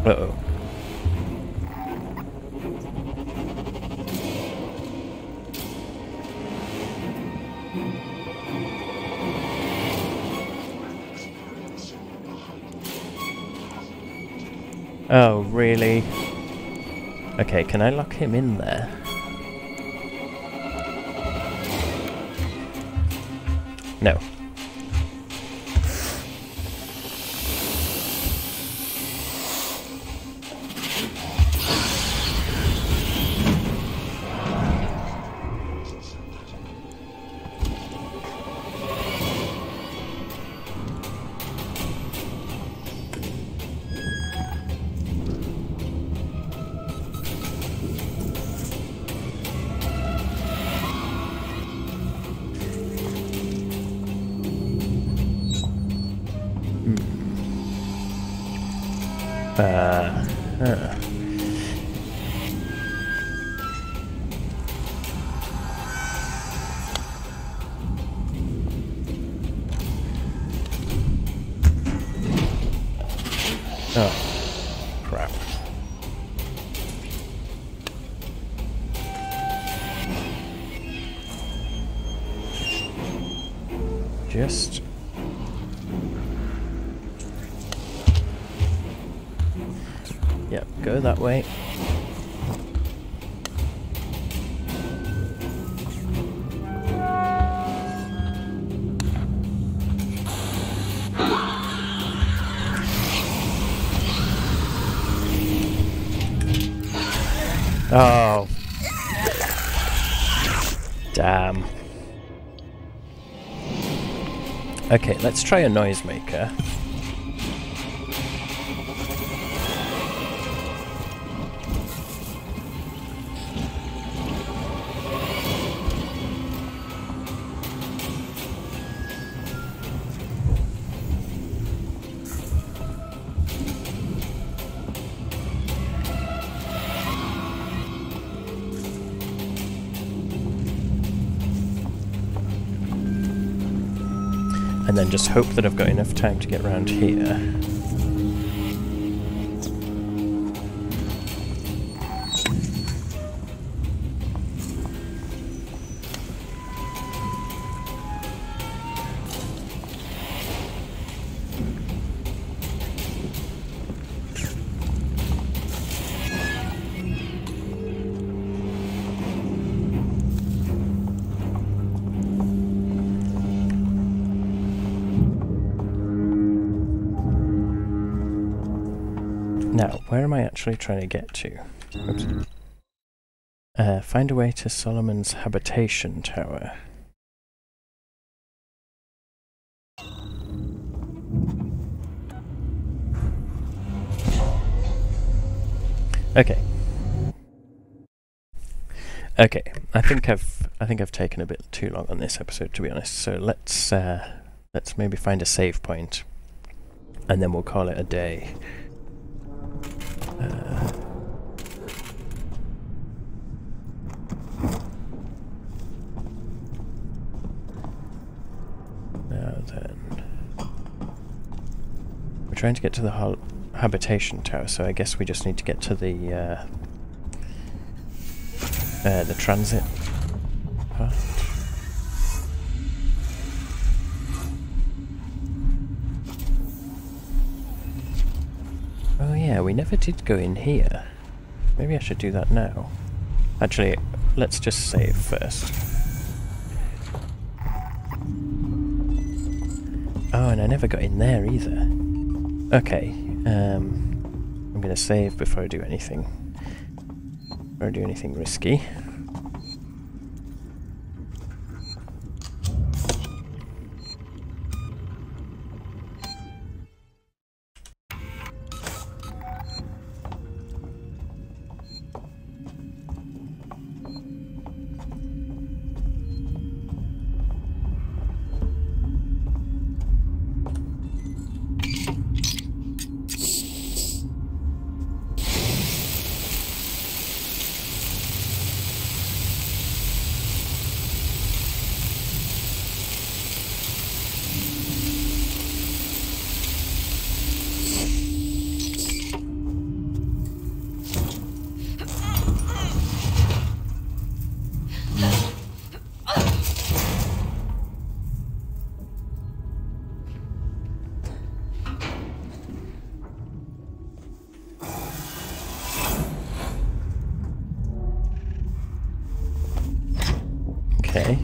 Uh-oh. Oh, really? Okay, can I lock him in there? No. Oh, crap. Just... Yep, go that way. Oh. Damn. Okay, let's try a noisemaker. And then just hope that I've got enough time to get round here. Where am I actually trying to get to? Oops. Find a way to Solomon's habitation tower. Okay. Okay. I think I've taken a bit too long on this episode, to be honest. So let's maybe find a save point, and then we'll call it a day. Now then, we're trying to get to the habitation tower, so I guess we just need to get to the transit part. Oh yeah, we never did go in here. Maybe I should do that now. Actually, let's just save first. Oh, and I never got in there either. Okay, I'm gonna save before I do anything. Before I do anything risky.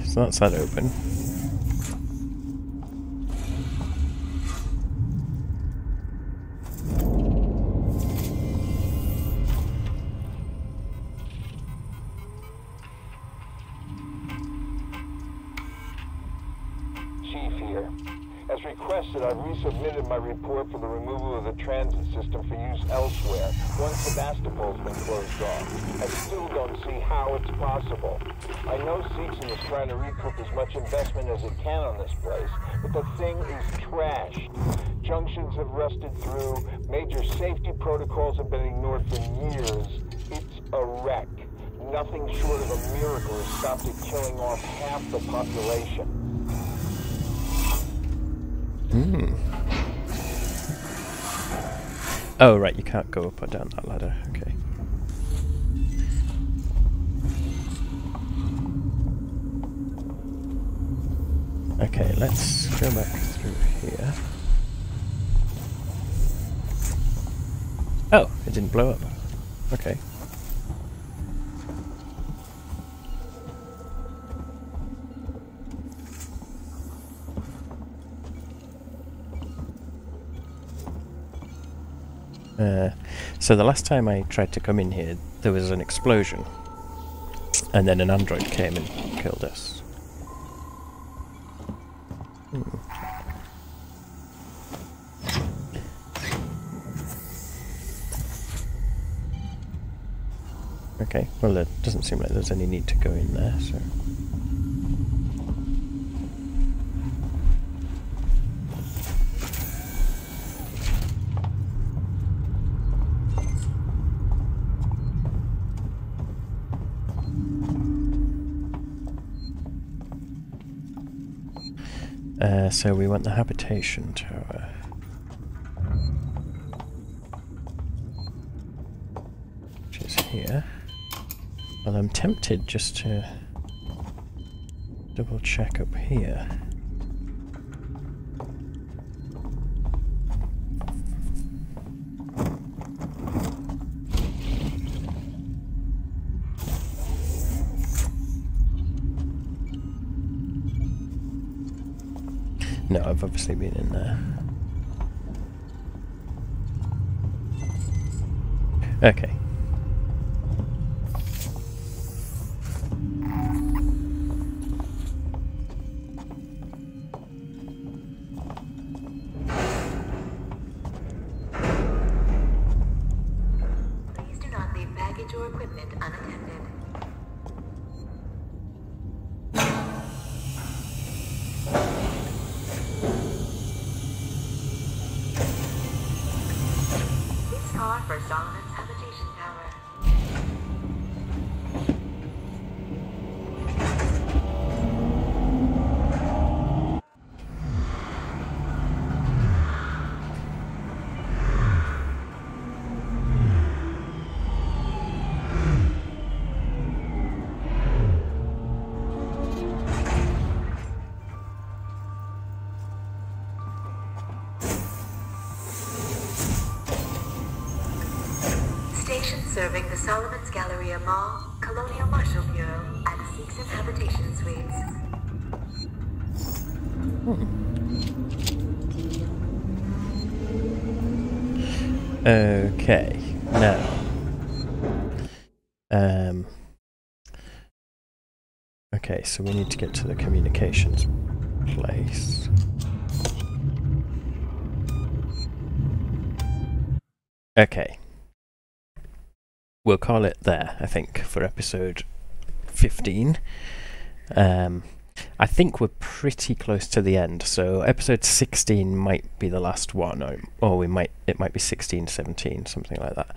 So that's that open. Chief here. As requested, I've resubmitted my report for the removal of the transit system for use elsewhere, once Sevastopol's been closed off. I still don't see how it's possible. I know Seegson is trying to recoup as much investment as it can on this place, but the thing is trashed. Junctions have rusted through, major safety protocols have been ignored for years. It's a wreck. Nothing short of a miracle has stopped it killing off half the population. Oh, right, you can't go up or down that ladder. Okay. Okay, let's go back through here. Oh, it didn't blow up. Okay. So the last time I tried to come in here, there was an explosion. And then an android came and killed us. Okay, well it doesn't seem like there's any need to go in there, so... So we want the habitation tower. Which is here. Well, I'm tempted just to double check up here. No, I've obviously been in there. Okay. Serving the Solomon's Galleria Mall, Colonial Marshal Bureau, and Seegson Habitation Suites. Okay, now. Okay, so we need to get to the communications place. Okay. We'll call it there, I think, for episode 15. I think we're pretty close to the end, so episode 16 might be the last one, or it might be 16, 17, something like that.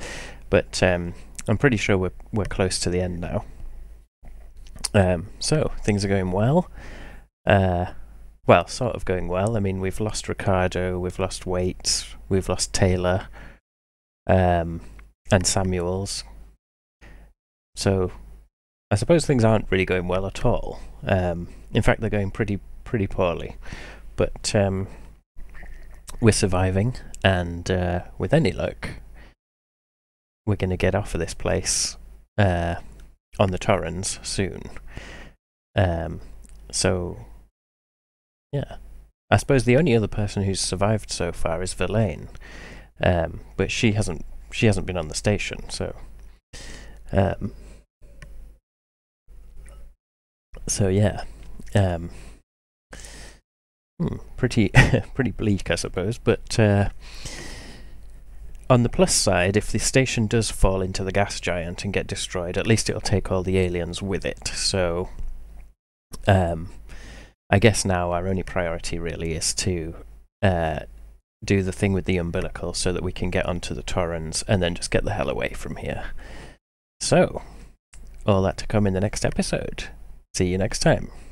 But I'm pretty sure we're close to the end now. So things are going well. Well, sort of going well. I mean, we've lost Ricardo, we've lost Waits, we've lost Taylor, and Samuels. So, I suppose things aren't really going well at all. In fact, they're going pretty poorly. But we're surviving, and with any luck, we're going to get off of this place on the Torrens soon. So, yeah. I suppose the only other person who's survived so far is Verlaine, but she hasn't been on the station, so. So yeah, pretty bleak, I suppose. But on the plus side, if the station does fall into the gas giant and get destroyed, at least it'll take all the aliens with it. So I guess now our only priority really is to do the thing with the umbilical so that we can get onto the Torrens and then just get the hell away from here. So, all that to come in the next episode. See you next time.